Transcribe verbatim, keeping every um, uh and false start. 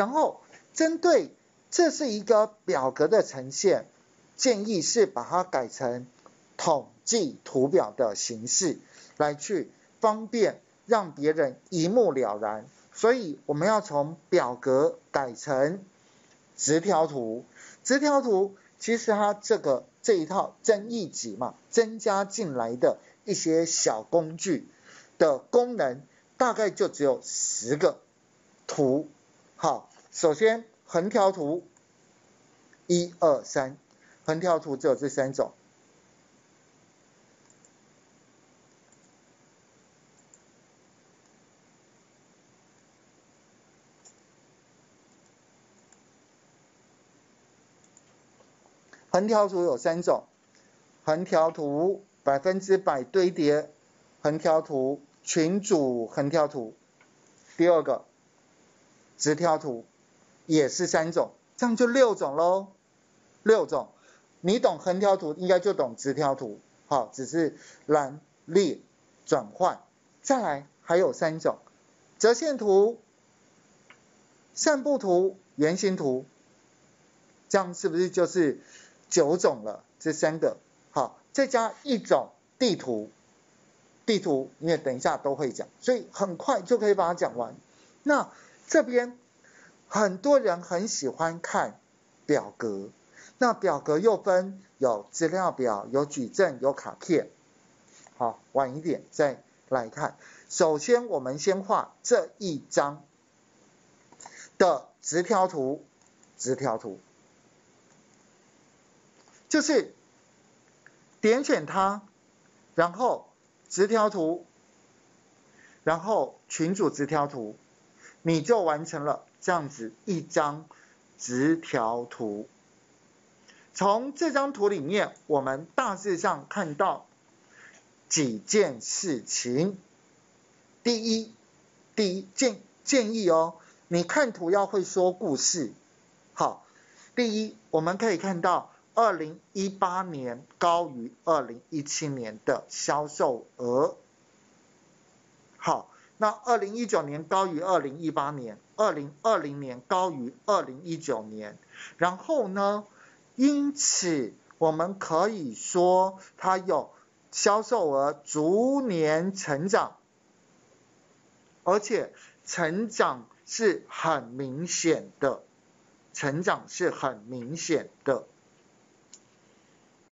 然后针对这是一个表格的呈现，建议是把它改成统计图表的形式，来去方便让别人一目了然。所以我们要从表格改成直条图。直条图其实它这个这一套增益集嘛，增加进来的一些小工具的功能大概就只有十个图。好，首先横条图一二三，横条图只有这三种。横条图有三种，横条图百分之百堆叠，横条图群组横条图，第二个直条图也是三种，这样就六种喽，六种。你懂横条图应该就懂直条图，好，只是栏列转换。再来还有三种，折线图、散布图、圆形图，这样是不是就是九种了，这三个。好，再加一种地图，地图因为等一下都会讲，所以很快就可以把它讲完。那这边很多人很喜欢看表格，那表格又分有资料表、有矩阵、有卡片。好，晚一点再来看。首先我们先画这一张的直条图，直条图就是点选它，然后直条图，然后群组直条图，你就完成了这样子一张直条图。从这张图里面，我们大致上看到几件事情。第一，第一建建议哦，你看图要会说故事。好，第一，我们可以看到二零一八年高于二零一七年的销售额。好，那二零一九年高于二零一八年，二零二零年高于二零一九年。然后呢，因此我们可以说它有销售额逐年成长，而且成长是很明显的，成长是很明显的。